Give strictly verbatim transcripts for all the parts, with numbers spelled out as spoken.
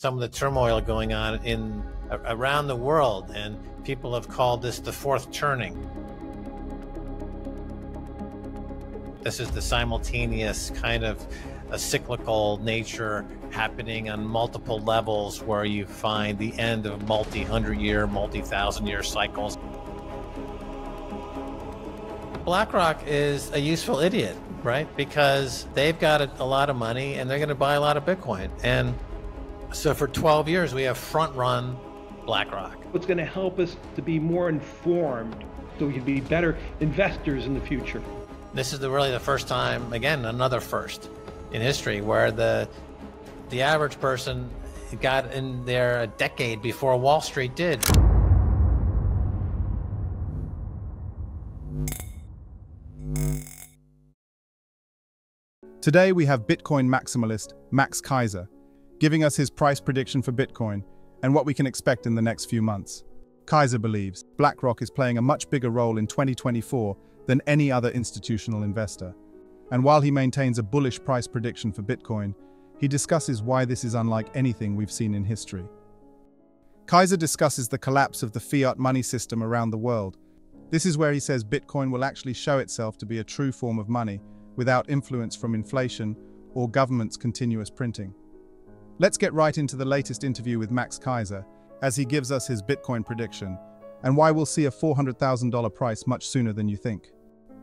some of the turmoil going on in around the world, and people have called this the fourth turning. This is the simultaneous kind of a cyclical nature happening on multiple levels, where you find the end of multi-hundred year, multi-thousand year cycles. BlackRock is a useful idiot, right? Because they've got a, a lot of money and they're going to buy a lot of Bitcoin. And so for twelve years, we have front-run BlackRock. It's going to help us to be more informed so we can be better investors in the future. This is the, really the first time, again, another first in history, where the, the average person got in there a decade before Wall Street did. Today, we have Bitcoin maximalist Max Keiser, giving us his price prediction for Bitcoin and what we can expect in the next few months. Keiser believes BlackRock is playing a much bigger role in twenty twenty-four than any other institutional investor. And while he maintains a bullish price prediction for Bitcoin, he discusses why this is unlike anything we've seen in history. Keiser discusses the collapse of the fiat money system around the world. This is where he says Bitcoin will actually show itself to be a true form of money without influence from inflation or government's continuous printing. Let's get right into the latest interview with Max Keiser, as he gives us his Bitcoin prediction and why we'll see a four hundred thousand dollar price much sooner than you think.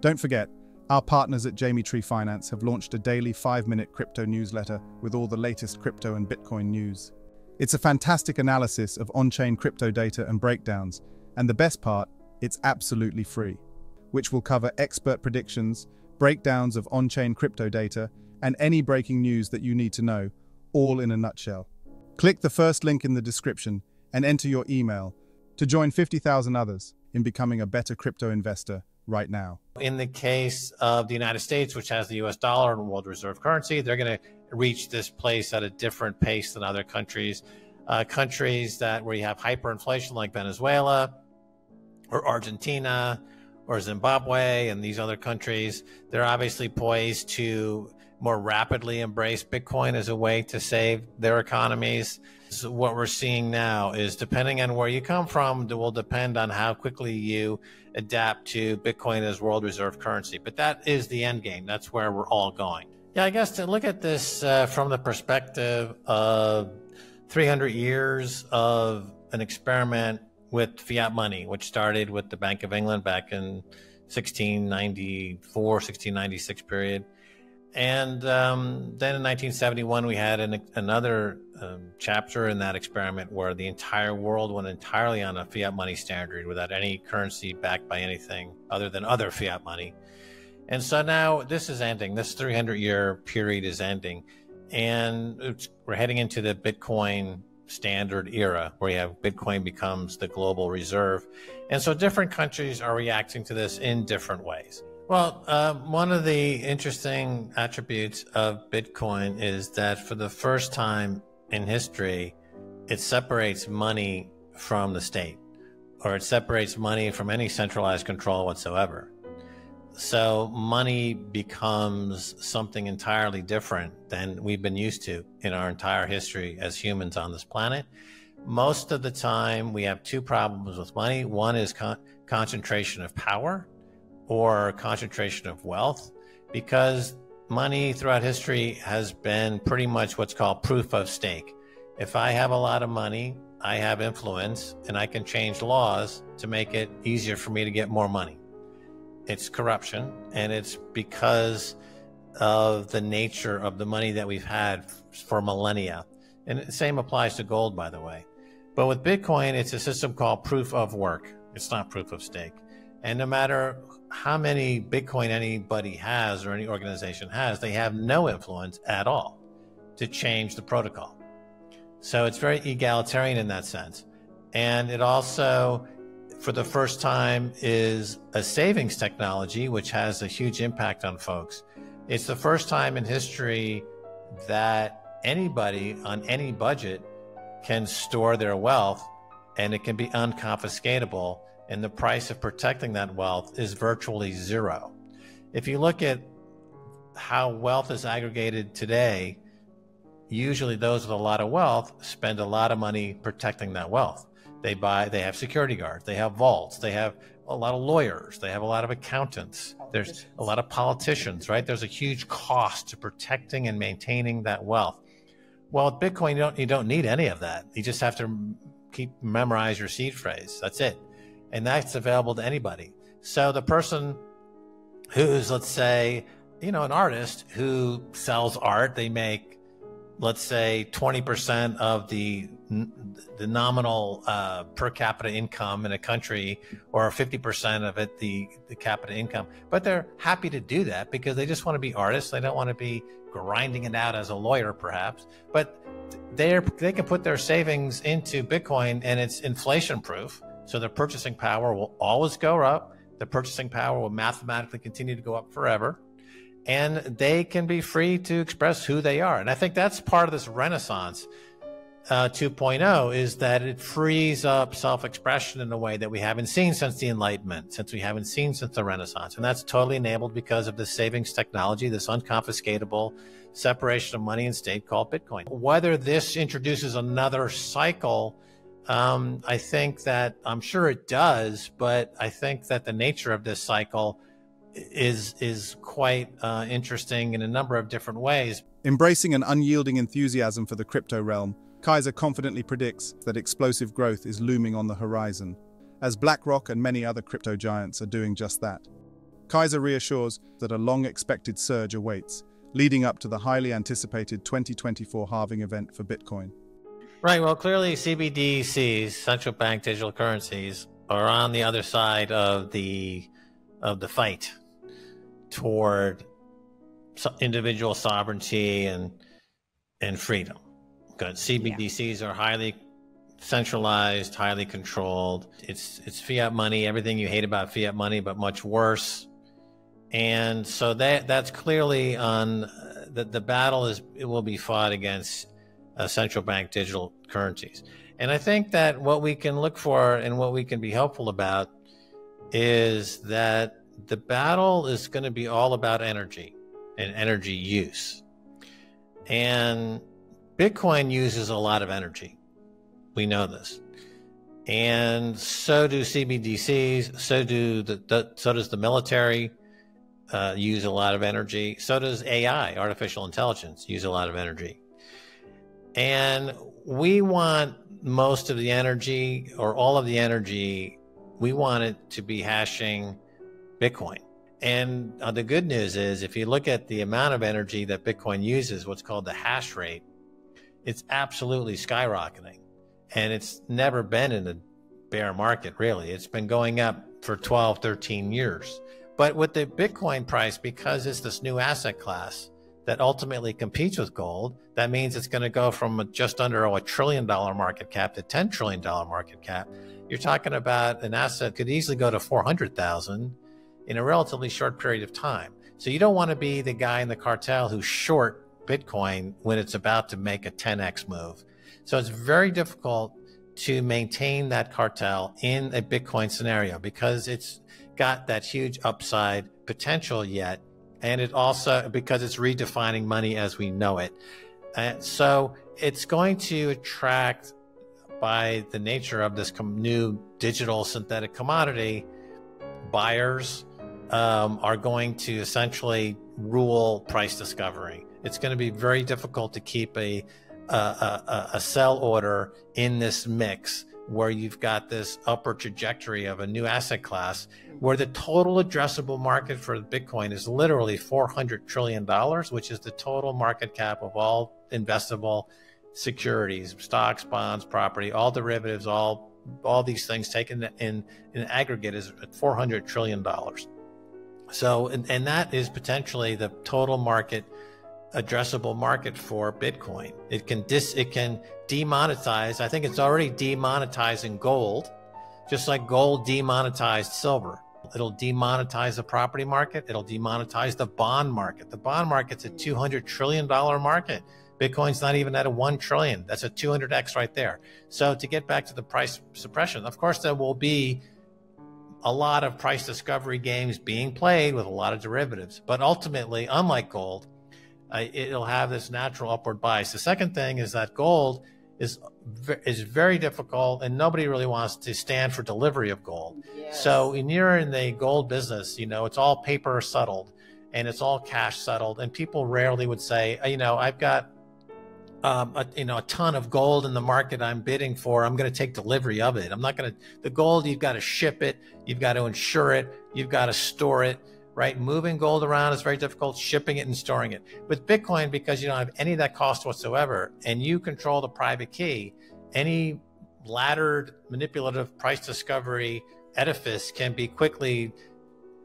Don't forget, our partners at Jamie Tree Finance have launched a daily five minute crypto newsletter with all the latest crypto and Bitcoin news. It's a fantastic analysis of on-chain crypto data and breakdowns, and the best part, it's absolutely free, which will cover expert predictions, breakdowns of on-chain crypto data, and any breaking news that you need to know, all in a nutshell. Click the first link in the description and enter your email to join fifty thousand others in becoming a better crypto investor right now. In the case of the United States, which has the U S dollar and world reserve currency, they're going to reach this place at a different pace than other countries. Uh, countries that where you have hyperinflation, like Venezuela or Argentina or Zimbabwe and these other countries, they're obviously poised to more rapidly embrace Bitcoin as a way to save their economies. So what we're seeing now is, depending on where you come from, it will depend on how quickly you adapt to Bitcoin as world reserve currency. But that is the end game. That's where we're all going. Yeah, I guess to look at this uh, from the perspective of three hundred years of an experiment with fiat money, which started with the Bank of England back in sixteen ninety-four, sixteen ninety-six period. And um, then in nineteen seventy-one, we had an, another um, chapter in that experiment where the entire world went entirely on a fiat money standard without any currency backed by anything other than other fiat money. And so now this is ending. This three hundred year period is ending. And it's, we're heading into the Bitcoin standard era, where you have Bitcoin becomes the global reserve. And so different countries are reacting to this in different ways. Well, uh, one of the interesting attributes of Bitcoin is that for the first time in history, it separates money from the state, or it separates money from any centralized control whatsoever. So money becomes something entirely different than we've been used to in our entire history as humans on this planet. Most of the time, we have two problems with money. One is con- concentration of power, or concentration of wealth, because money throughout history has been pretty much what's called proof of stake. If I have a lot of money, I have influence, and I can change laws to make it easier for me to get more money. It's corruption, and it's because of the nature of the money that we've had for millennia. And the same applies to gold, by the way. But with Bitcoin, it's a system called proof of work. It's not proof of stake. And no matter how many Bitcoin anybody has or any organization has, they have no influence at all to change the protocol. So it's very egalitarian in that sense. And it also, for the first time, is a savings technology, which has a huge impact on folks. It's the first time in history that anybody on any budget can store their wealth, and it can be unconfiscatable. And the price of protecting that wealth is virtually zero. If you look at how wealth is aggregated today, usually those with a lot of wealth spend a lot of money protecting that wealth. They buy, they have security guards, they have vaults, they have a lot of lawyers, they have a lot of accountants, there's a lot of politicians, right? There's a huge cost to protecting and maintaining that wealth. Well, with Bitcoin, you don't, you don't need any of that. You just have to keep, memorize your seed phrase. That's it. And that's available to anybody. So the person who's, let's say, you know, an artist who sells art, they make, let's say, twenty percent of the the nominal uh, per capita income in a country, or fifty percent of it, the, the capita income. But they're happy to do that because they just want to be artists. They don't want to be grinding it out as a lawyer, perhaps. But they're, they can put their savings into Bitcoin, and it's inflation proof. So their purchasing power will always go up. The purchasing power will mathematically continue to go up forever. And they can be free to express who they are. And I think that's part of this Renaissance Uh, two point oh, is that it frees up self-expression in a way that we haven't seen since the Enlightenment, since we haven't seen since the Renaissance. And that's totally enabled because of the savings technology, this unconfiscatable separation of money and state called Bitcoin. Whether this introduces another cycle, um, I think that, I'm sure it does, but I think that the nature of this cycle is, is quite uh, interesting in a number of different ways. Embracing an unyielding enthusiasm for the crypto realm, Keiser confidently predicts that explosive growth is looming on the horizon, as BlackRock and many other crypto giants are doing just that. Keiser reassures that a long-expected surge awaits, leading up to the highly anticipated twenty twenty-four halving event for Bitcoin. Right, well, clearly C B D Cs, central bank digital currencies, are on the other side of the, of the fight toward individual sovereignty and, and freedom. Good. C B D Cs yeah. are highly centralized, highly controlled. It's it's fiat money, everything you hate about fiat money, but much worse. And so that that's clearly on uh, the the battle is it will be fought against uh, central bank digital currencies. And I think that what we can look for and what we can be helpful about is that the battle is going to be all about energy and energy use. And Bitcoin uses a lot of energy. We know this. And so do C B D Cs, so do the, the so does the military uh, use a lot of energy. So does A I, artificial intelligence, use a lot of energy. And we want most of the energy, or all of the energy, we want it to be hashing Bitcoin. And uh, the good news is, if you look at the amount of energy that Bitcoin uses, what's called the hash rate, it's absolutely skyrocketing, and it's never been in a bear market, really. It's been going up for twelve, thirteen years. But with the Bitcoin price, because it's this new asset class that ultimately competes with gold, that means it's going to go from just under a trillion dollar market cap to ten trillion dollar market cap. You're talking about an asset that could easily go to four hundred thousand in a relatively short period of time. So you don't want to be the guy in the cartel who's short Bitcoin when it's about to make a ten X move. So it's very difficult to maintain that cartel in a Bitcoin scenario because it's got that huge upside potential yet. And it also, because it's redefining money as we know it. And so it's going to attract, by the nature of this new digital synthetic commodity, buyers um, are going to essentially rule price discovery. It's going to be very difficult to keep a, a, a, a sell order in this mix where you've got this upper trajectory of a new asset class where the total addressable market for Bitcoin is literally four hundred trillion dollars, which is the total market cap of all investable securities, stocks, bonds, property, all derivatives, all all these things taken in, in aggregate is four hundred trillion dollars. So, and, and that is potentially the total market addressable market for Bitcoin. It can dis it can demonetize. I think it's already demonetizing gold, just like gold demonetized silver. It'll demonetize the property market. It'll demonetize the bond market. The bond market's a two hundred trillion dollar market. Bitcoin's not even at a one trillion. That's a two hundred X right there. So to get back to the price suppression, of course, there will be a lot of price discovery games being played with a lot of derivatives, but ultimately, unlike gold, uh, it'll have this natural upward bias. The second thing is that gold is is very difficult, and nobody really wants to stand for delivery of gold. Yes. So when you're in the gold business, you know, it's all paper settled and it's all cash settled, and people rarely would say, you know, I've got Um, a, you know, a ton of gold in the market I'm bidding for, I'm going to take delivery of it. I'm not going to, the gold, you've got to ship it, you've got to insure it, you've got to store it, right? Moving gold around is very difficult, shipping it and storing it. With Bitcoin, because you don't have any of that cost whatsoever, and you control the private key, any laddered manipulative price discovery edifice can be quickly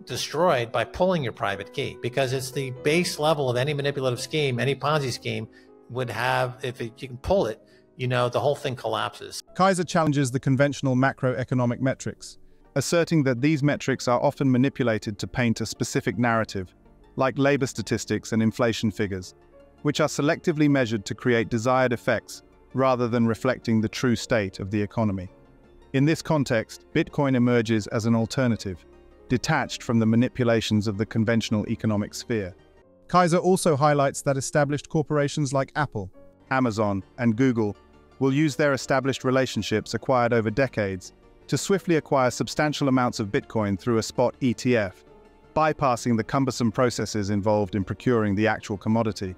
destroyed by pulling your private key, because it's the base level of any manipulative scheme, any Ponzi scheme, would have, if it, you can pull it, you know, the whole thing collapses. Keiser challenges the conventional macroeconomic metrics, asserting that these metrics are often manipulated to paint a specific narrative, like labor statistics and inflation figures, which are selectively measured to create desired effects rather than reflecting the true state of the economy. In this context, Bitcoin emerges as an alternative, detached from the manipulations of the conventional economic sphere. Keiser also highlights that established corporations like Apple, Amazon, and Google will use their established relationships acquired over decades to swiftly acquire substantial amounts of Bitcoin through a spot E T F, bypassing the cumbersome processes involved in procuring the actual commodity.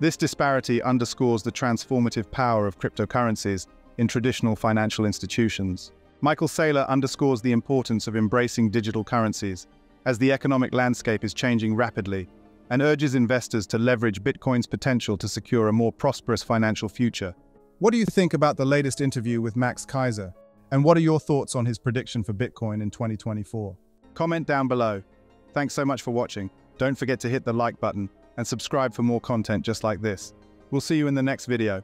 This disparity underscores the transformative power of cryptocurrencies in traditional financial institutions. Michael Saylor underscores the importance of embracing digital currencies as the economic landscape is changing rapidly, and urges investors to leverage Bitcoin's potential to secure a more prosperous financial future. What do you think about the latest interview with Max Keiser? And what are your thoughts on his prediction for Bitcoin in twenty twenty-four? Comment down below. Thanks so much for watching. Don't forget to hit the like button and subscribe for more content just like this. We'll see you in the next video.